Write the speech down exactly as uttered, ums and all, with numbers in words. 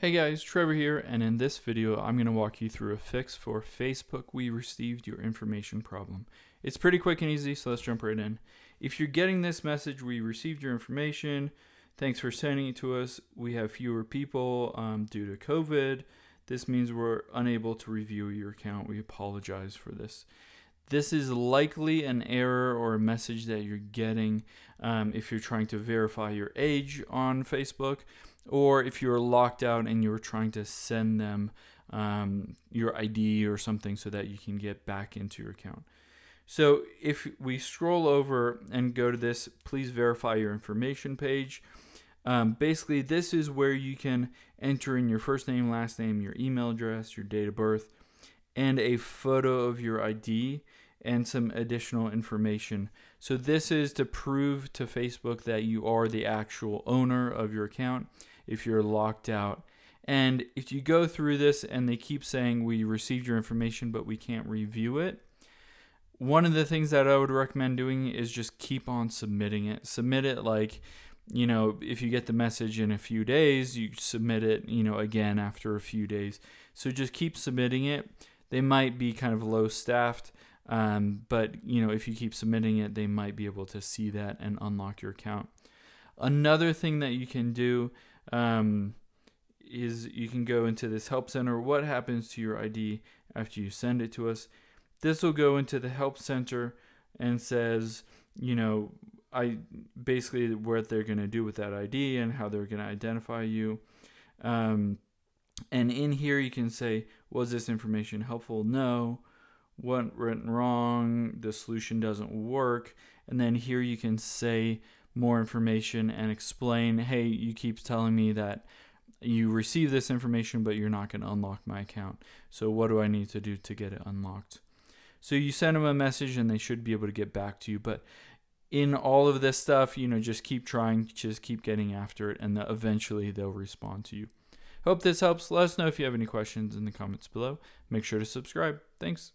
Hey guys, Trevor here, and in this video I'm going to walk you through a fix for Facebook "We Received Your Information" problem. It's pretty quick and easy, so let's jump right in. If you're getting this message, "We received your information, thanks for sending it to us, we have fewer people um, due to COVID, this means we're unable to review your account, we apologize for this." This is likely an error or a message that you're getting um, if you're trying to verify your age on Facebook, or if you're locked out and you're trying to send them um, your I D or something so that you can get back into your account. So if we scroll over and go to this "Please verify your information" page, um, basically this is where you can enter in your first name, last name, your email address, your date of birth, and a photo of your I D and some additional information. So this is to prove to Facebook that you are the actual owner of your account if you're locked out. And if you go through this and they keep saying "we received your information but we can't review it," one of the things that I would recommend doing is just keep on submitting it. Submit it like, you know, if you get the message in a few days, you submit it, you know, again after a few days. So just keep submitting it. They might be kind of low staffed, um, but you know, if you keep submitting it, they might be able to see that and unlock your account. Another thing that you can do um, is you can go into this help center. What happens to your I D after you send it to us? This will go into the help center and says, you know, I basically what they're going to do with that I D and how they're going to identify you. Um, And in here you can say, was this information helpful? No. What went wrong? The solution doesn't work. And then here you can say more information and explain, hey, you keep telling me that you receive this information, but you're not going to unlock my account. So what do I need to do to get it unlocked? So you send them a message and they should be able to get back to you. But in all of this stuff, you know, just keep trying, just keep getting after it, and eventually they'll respond to you. Hope this helps. Let us know if you have any questions in the comments below. Make sure to subscribe. Thanks.